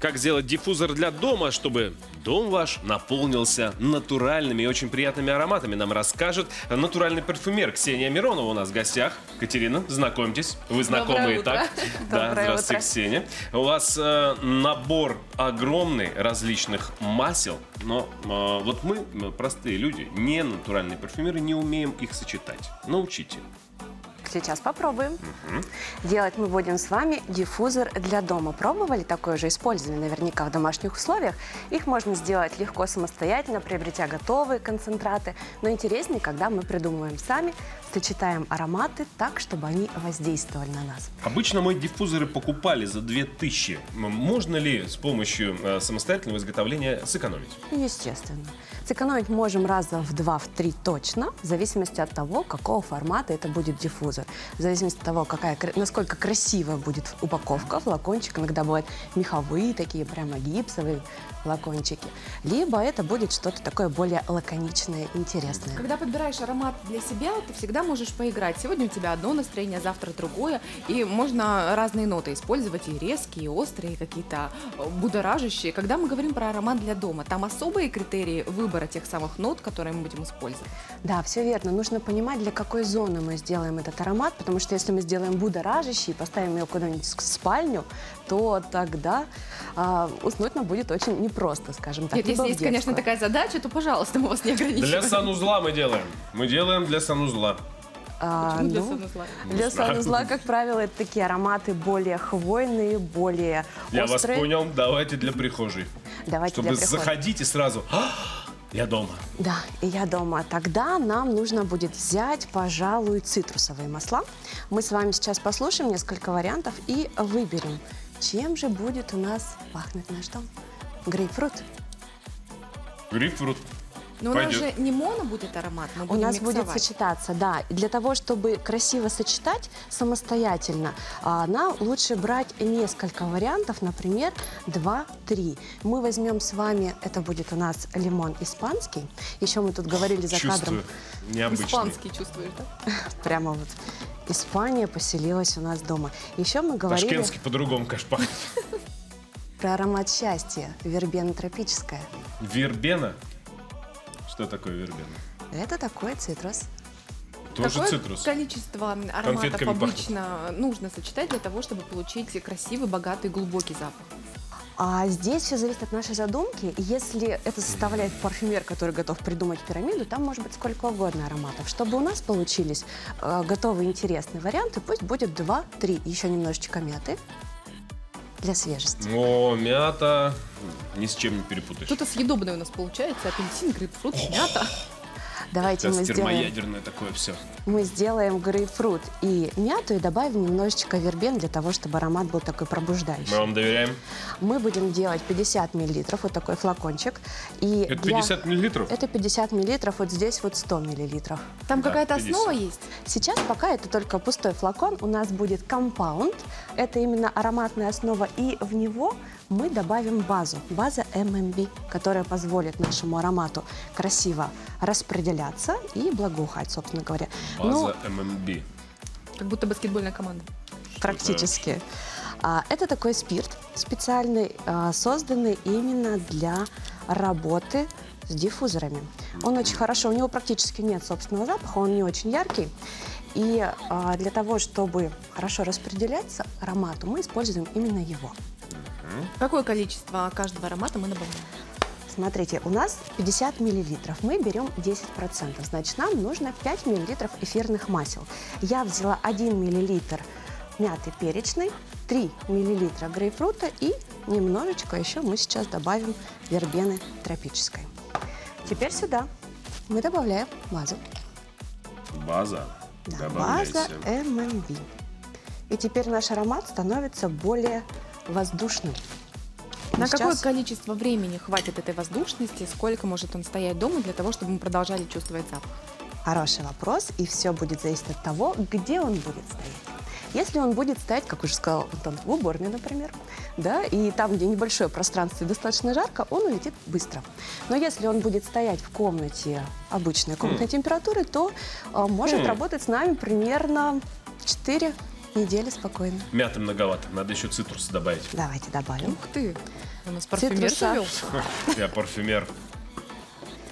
Как сделать диффузор для дома, чтобы дом ваш наполнился натуральными и очень приятными ароматами, нам расскажет натуральный парфюмер Ксения Миронова у нас в гостях. Катерина, знакомьтесь, вы знакомые, так? Да, здравствуйте, Ксения. У вас набор огромный различных масел, но вот мы, простые люди, не натуральные парфюмеры, не умеем их сочетать. Научите. Сейчас попробуем. Делать мы будем с вами диффузор для дома. Пробовали такое же, использовали наверняка в домашних условиях. Их можно сделать легко самостоятельно, приобретя готовые концентраты. Но интереснее, когда мы придумываем сами, сочетаем ароматы так, чтобы они воздействовали на нас. Обычно мы диффузоры покупали за 2000. Можно ли с помощью самостоятельного изготовления сэкономить? Естественно. Сэкономить можем раза в 2-3 точно, в зависимости от того, какого формата это будет диффузор. В зависимости от того, насколько красивая будет упаковка, флакончик, иногда бывают меховые, такие прямо гипсовые флакончики. Либо это будет что-то такое более лаконичное, интересное. Когда подбираешь аромат для себя, ты всегда можешь поиграть. Сегодня у тебя одно настроение, завтра другое. И можно разные ноты использовать, и резкие, и острые, какие-то будоражащие. Когда мы говорим про аромат для дома, там особые критерии выбора тех самых нот, которые мы будем использовать. Да, все верно. Нужно понимать, для какой зоны мы сделаем этот аромат, потому что если мы сделаем будоражащий и поставим его куда-нибудь в спальню, то тогда уснуть нам будет очень непросто, скажем так. Нет, если есть, конечно, такая задача, то, пожалуйста, мы вас не ограничиваем. Для санузла мы делаем. Мы делаем для санузла. Для санузла? Для санузла, как правило, это такие ароматы более хвойные, более острые. Я вас понял. Давайте для прихожей. Давайте для прихожей. Чтобы заходить и сразу... Я дома. Да, и я дома. Тогда нам нужно будет взять, пожалуй, цитрусовые масла. Мы с вами сейчас послушаем несколько вариантов и выберем, чем же будет у нас пахнуть наш дом. Грейпфрут. Грейпфрут. Но пойдет. У нас же не моно будет аромат, мы будем миксовать. Будет сочетаться, да. Для того, чтобы красиво сочетать самостоятельно, нам лучше брать несколько вариантов, например, 2-3. Мы возьмем с вами, это будет у нас лимон испанский. Еще мы тут говорили за кадром. Необычный. Испанский чувствуешь, да? Прямо вот. Испания поселилась у нас дома. Еще мы говорили... Ташкентский по-другому, конечно, пахнет. Про аромат счастья. Вербена тропическая. Вербена? Что такое вербена? Это такой цитрус. Тоже цитрус. Количество ароматов обычно нужно сочетать для того, чтобы получить красивый, богатый, глубокий запах. А здесь все зависит от нашей задумки. Если это составляет парфюмер, который готов придумать пирамиду, там может быть сколько угодно ароматов. Чтобы у нас получились готовые интересные варианты, пусть будет 2-3. Еще немножечко мяты. Для свежести. О, мята ни с чем не перепутаешь. Что-то съедобное у нас получается. Апельсин, грейпфрут, мята. Давайте мы сделаем... термоядерное такое все. Мы сделаем грейпфрут и мяту и добавим немножечко вербен для того, чтобы аромат был такой пробуждающий. Мы вам доверяем. Мы будем делать 50 миллилитров, вот такой флакончик. И это 50 миллилитров? Это 50 миллилитров, вот здесь вот 100 миллилитров. Там да, какая-то основа есть? Сейчас пока это только пустой флакон. У нас будет компаунд, это именно ароматная основа, и в него мы добавим базу. База ММБ, которая позволит нашему аромату красиво распределяться и благоухать, собственно говоря. База ММБ. Как будто баскетбольная команда. Практически. Это такой спирт специальный, созданный именно для работы с диффузорами. Он очень хорошо, у него практически нет собственного запаха, он не очень яркий. И для того, чтобы хорошо распределяться аромату, мы используем именно его. Какое количество каждого аромата мы добавляем? Смотрите, у нас 50 миллилитров, мы берем 10%, значит, нам нужно 5 миллилитров эфирных масел. Я взяла 1 миллилитр мяты перечной, 3 миллилитра грейпфрута и немножечко еще мы сейчас добавим вербены тропической. Теперь сюда мы добавляем базу. База? Да, база ММБ. И теперь наш аромат становится более воздушным. На какое количество времени хватит этой воздушности? Сколько может он стоять дома для того, чтобы мы продолжали чувствовать запах? Хороший вопрос, и все будет зависеть от того, где он будет стоять. Если он будет стоять, как уже сказал Антон, в уборной, например, да, и там, где небольшое пространство и достаточно жарко, он улетит быстро. Но если он будет стоять в комнате обычной комнатной температуры, то может работать с нами примерно 4-5 Неделю спокойно. Мяты многовато, надо еще цитрус добавить. Давайте добавим. Ух ты, у нас парфюмер живет. Я парфюмер.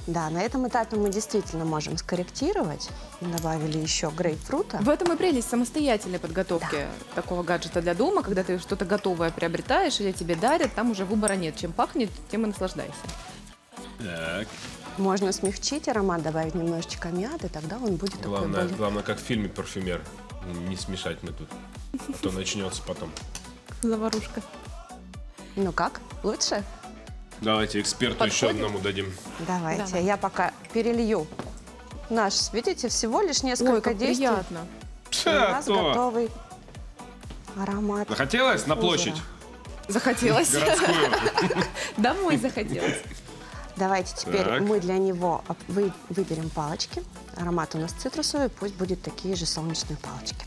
Да, на этом этапе мы действительно можем скорректировать. Добавили еще грейпфрута. В этом и прелесть самостоятельной подготовки такого гаджета для дома, когда ты что-то готовое приобретаешь или тебе дарят, там уже выбора нет. Чем пахнет, тем и наслаждайся. Так. Можно смягчить аромат, добавить немножечко мяты, тогда он будет такой. Главное, как в фильме «Парфюмер». Не смешать мы тут, а то начнется потом. Заварушка. Ну как, лучше? Давайте эксперту еще одному дадим. Давайте, я пока перелью наш, видите, всего лишь несколько действий. Приятно. У нас готовый аромат. Захотелось на площадь? Захотелось. Домой захотелось. Давайте теперь мы для него выберем палочки. Аромат у нас цитрусовый, пусть будут такие же солнечные палочки.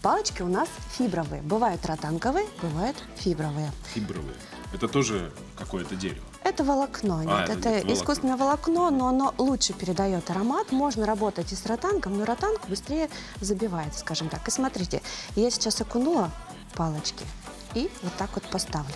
Палочки у нас фибровые. Бывают ротанговые, бывают фибровые. Фибровые. Это тоже какое-то дерево? Это волокно. Нет, это искусственное волокно, но оно лучше передает аромат. Можно работать и с ротангом, но ротанг быстрее забивает, скажем так. И смотрите, я сейчас окунула палочки и вот так вот поставлю.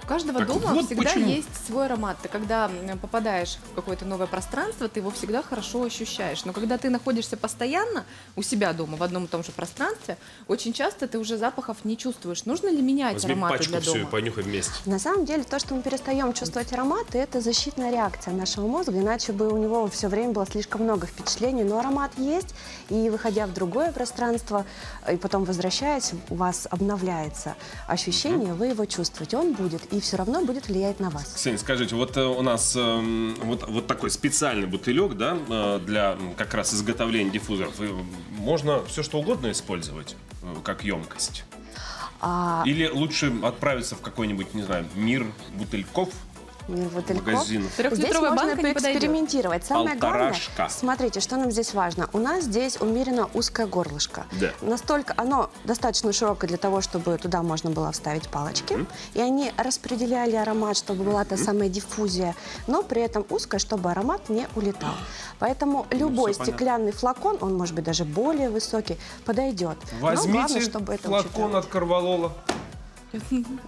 У каждого дома всегда есть свой аромат. Ты когда попадаешь в какое-то новое пространство, ты его всегда хорошо ощущаешь. Но когда ты находишься постоянно у себя дома, в одном и том же пространстве, очень часто ты уже запахов не чувствуешь. Нужно ли менять ароматы для дома? Возьми пачку всю и понюхай вместе. На самом деле, то, что мы перестаем чувствовать ароматы, это защитная реакция нашего мозга. Иначе бы у него все время было слишком много впечатлений. Но аромат есть, и выходя в другое пространство, и потом возвращаясь, у вас обновляется ощущение, вы его чувствуете, он будет. И все равно будет влиять на вас. Ксения, скажите, вот у нас вот такой специальный бутылек, да, для как раз изготовления диффузоров. И можно все что угодно использовать как емкость? Или лучше отправиться в какой-нибудь, не знаю, мир бутыльков? Магазинов. Здесь можно поэкспериментировать. Самое главное, смотрите, что нам здесь важно. У нас здесь умеренно узкое горлышко. Да. Настолько оно достаточно широкое для того, чтобы туда можно было вставить палочки. И они распределяли аромат, чтобы была та самая диффузия, но при этом узкое, чтобы аромат не улетал. Поэтому любой стеклянный флакон, он может быть даже более высокий, подойдет. Возьмите, но главное, чтобы это флакон от корвалола.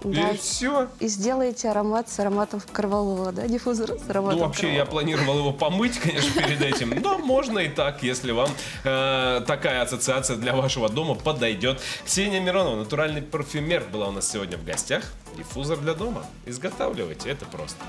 Да. И все. И сделаете аромат с ароматом корвалола, да? Диффузор с ароматом. Ну, вообще, я планировал его помыть, конечно, перед этим. Но можно и так, если вам такая ассоциация для вашего дома подойдет. Ксения Миронова, натуральный парфюмер, была у нас сегодня в гостях. Диффузор для дома. Изготавливайте, это просто.